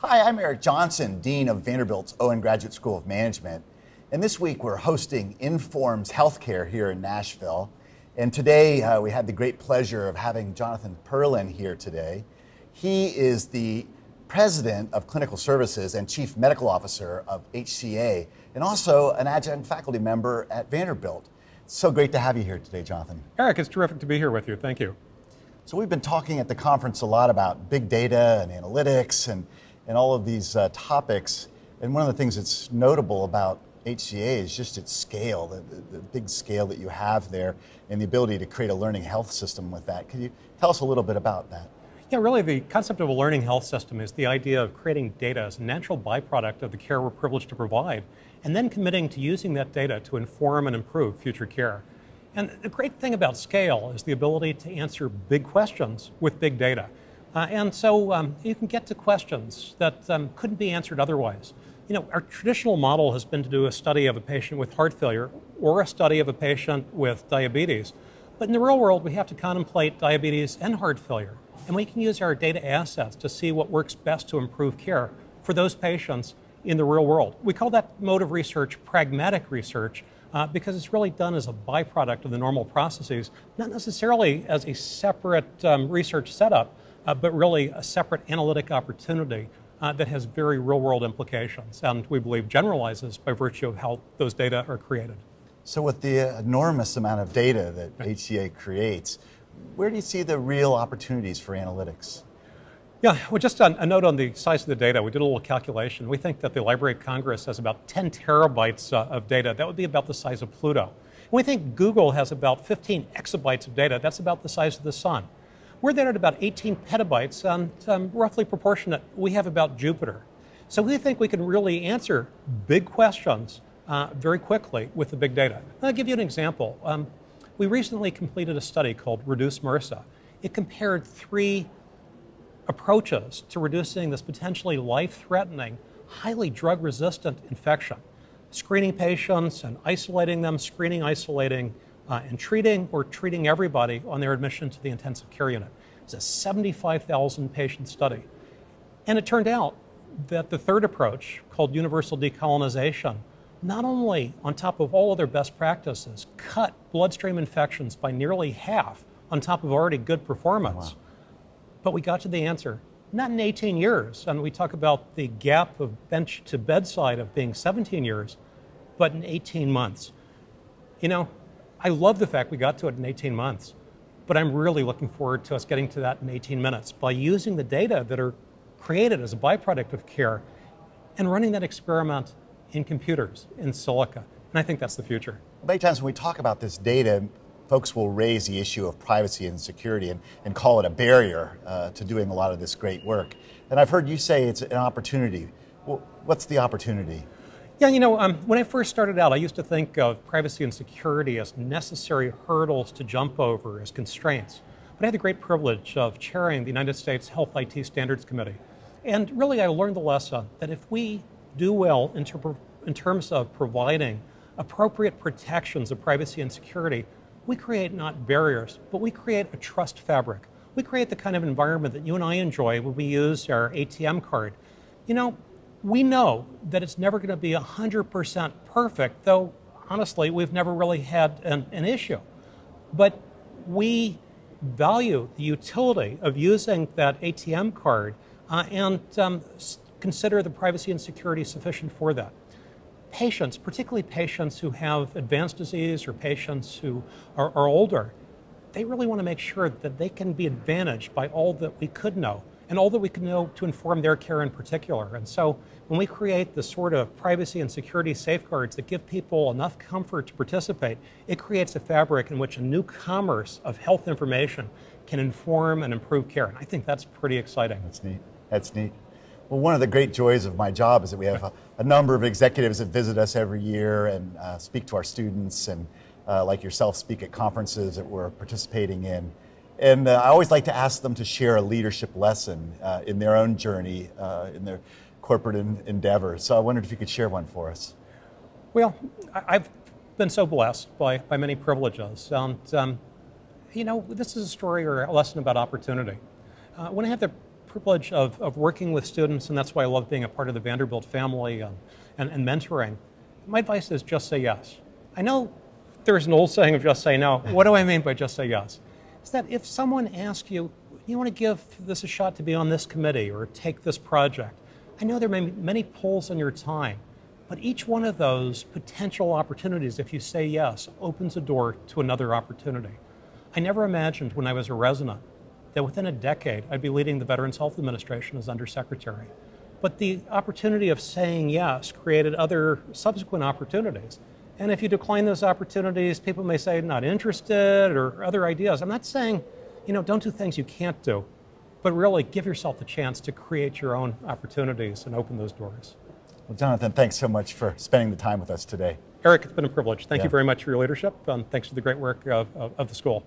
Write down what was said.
Hi, I'm Eric Johnson, Dean of Vanderbilt's Owen Graduate School of Management. And this week we're hosting INFORMS Healthcare here in Nashville. And today we had the great pleasure of having Jonathan Perlin here today. He is the President of Clinical Services and Chief Medical Officer of HCA, and also an adjunct faculty member at Vanderbilt. It's so great to have you here today, Jonathan. Eric, it's terrific to be here with you. Thank you. So we've been talking at the conference a lot about big data and analytics and all of these topics. And one of the things that's notable about HCA is just its scale, the big scale that you have there, and the ability to create a learning health system with that. Can you tell us a little bit about that? Yeah, really the concept of a learning health system is the idea of creating data as a natural byproduct of the care we're privileged to provide, and then committing to using that data to inform and improve future care. And the great thing about scale is the ability to answer big questions with big data. And so you can get to questions that couldn't be answered otherwise. You know, our traditional model has been to do a study of a patient with heart failure or a study of a patient with diabetes. But in the real world, we have to contemplate diabetes and heart failure. And we can use our data assets to see what works best to improve care for those patients in the real world. We call that mode of research pragmatic research because it's really done as a byproduct of the normal processes, not necessarily as a separate research setup, but really a separate analytic opportunity that has very real world implications and we believe generalizes by virtue of how those data are created. So with the enormous amount of data that HCA creates, where do you see the real opportunities for analytics? Yeah, well, just a note on the size of the data. We did a little calculation. We think that the Library of Congress has about 10 terabytes of data. That would be about the size of Pluto. And we think Google has about 15 exabytes of data. That's about the size of the sun. We're there at about 18 petabytes, and roughly proportionate. We have about Jupiter. So we think we can really answer big questions very quickly with the big data. I'll give you an example. We recently completed a study called Reduce MRSA. It compared three approaches to reducing this potentially life-threatening, highly drug-resistant infection. Screening patients and isolating them, screening, isolating, and treating, or treating everybody on their admission to the intensive care unit. It's a 75,000 patient study. And it turned out that the third approach, called universal decolonization, not only, on top of all other best practices, cut bloodstream infections by nearly half on top of already good performance, wow. But we got to the answer, not in 18 years, and we talk about the gap of bench to bedside of being 17 years, but in 18 months. You know, I love the fact we got to it in 18 months, but I'm really looking forward to us getting to that in 18 minutes by using the data that are created as a byproduct of care and running that experiment in computers, in silica, and I think that's the future. Many times when we talk about this data, folks will raise the issue of privacy and security and call it a barrier to doing a lot of this great work. And I've heard you say it's an opportunity. Well, what's the opportunity? Yeah, you know, when I first started out, I used to think of privacy and security as necessary hurdles to jump over, as constraints. But I had the great privilege of chairing the United States Health IT Standards Committee. And really, I learned the lesson that if we do well in terms of providing appropriate protections of privacy and security, we create not barriers, but we create a trust fabric. We create the kind of environment that you and I enjoy when we use our ATM card. You know, we know that it's never going to be 100% perfect, though honestly, we've never really had an issue. But we value the utility of using that ATM card and consider the privacy and security sufficient for that. Patients, particularly patients who have advanced disease or patients who are older, they really want to make sure that they can be advantaged by all that we could know and all that we could know to inform their care in particular. And so when we create the sort of privacy and security safeguards that give people enough comfort to participate, it creates a fabric in which a new commerce of health information can inform and improve care. And I think that's pretty exciting. That's neat. That's neat. Well, one of the great joys of my job is that we have a number of executives that visit us every year and speak to our students and, like yourself, speak at conferences that we're participating in. And I always like to ask them to share a leadership lesson in their own journey, in their corporate endeavor. So I wondered if you could share one for us. Well, I've been so blessed by many privileges. And you know, this is a story or a lesson about opportunity. When I have the privilege of working with students, and that's why I love being a part of the Vanderbilt family and mentoring. My advice is just say yes. I know there's an old saying of just say no. What do I mean by just say yes? It's that if someone asks you, you want to give this a shot to be on this committee or take this project, I know there may be many pulls on your time, but each one of those potential opportunities, if you say yes, opens a door to another opportunity. I never imagined when I was a resident that within a decade I'd be leading the Veterans Health Administration as Undersecretary. But the opportunity of saying yes created other subsequent opportunities. And if you decline those opportunities, people may say not interested or other ideas. I'm not saying, you know, don't do things you can't do, but really give yourself the chance to create your own opportunities and open those doors. Well, Jonathan, thanks so much for spending the time with us today. Eric, it's been a privilege. Thank you very much for your leadership, and thanks for the great work of the school.